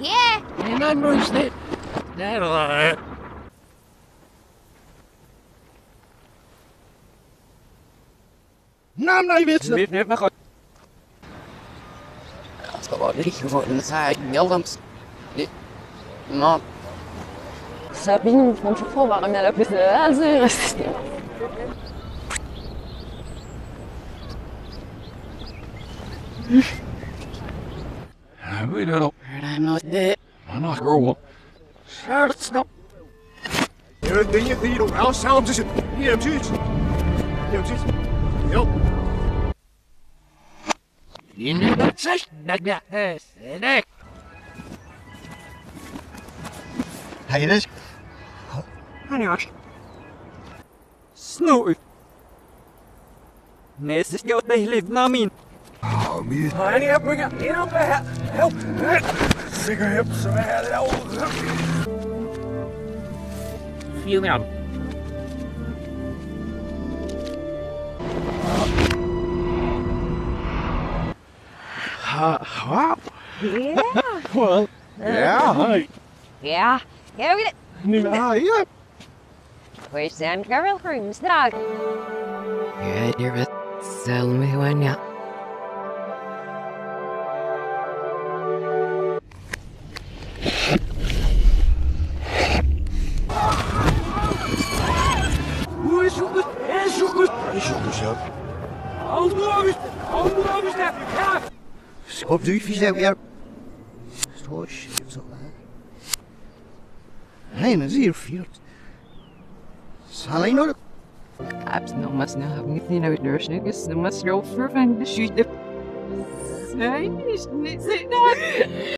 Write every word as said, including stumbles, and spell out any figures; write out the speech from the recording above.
Yeah. And I moved it. That'll hurt. No, I'm not even sure. No. Sabine, je pense qu'on va ramener à la place de l'Azur. I really don't know. I'm not there. I'm not going to go. It's not. You're the idiot. You don't know. Sound just. Yeah, just. Yeah, just. Yep. You know that such. Like that. Yes. Yes. Hey, this. Honey, Snowy. This is your day. Live, Namin. Oh, me. I need to bring up. You know, help. Cigarette. So I had it all. Feel me out. Wow. Yeah. Well. Yeah. Yeah. Yeah, we did. No, yeah. Where's Sam Carroll Cream's dog? Yeah, you're a sell me one, yeah. Who is your good? Is your good? Is your good self? How long is that? How long is that? You can't! Stop doing this, yeah. Stop shit, so bad. Nein, es ist ihr Fiert. Salai nur. Abs noch was nach haben nicht in der Durchschnitt ist, noch was drauf für wenn Geschichte. Nein, nicht nicht.